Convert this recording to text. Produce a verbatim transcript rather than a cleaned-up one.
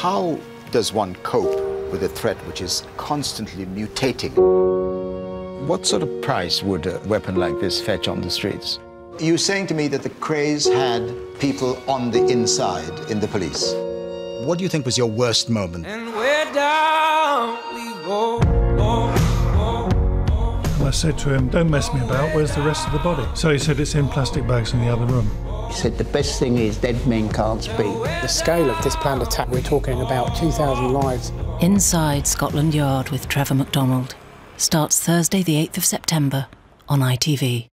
How does one cope with a threat which is constantly mutating? What sort of price would a weapon like this fetch on the streets? You're saying to me that the craze had people on the inside in the police. What do you think was your worst moment? And we're down, we go. I said to him, don't mess me about, where's the rest of the body? So he said, it's in plastic bags in the other room. He said, the best thing is dead men can't speak. The scale of this planned attack, we're talking about two thousand lives. Inside Scotland Yard with Trevor McDonald starts Thursday the eighth of September on I T V.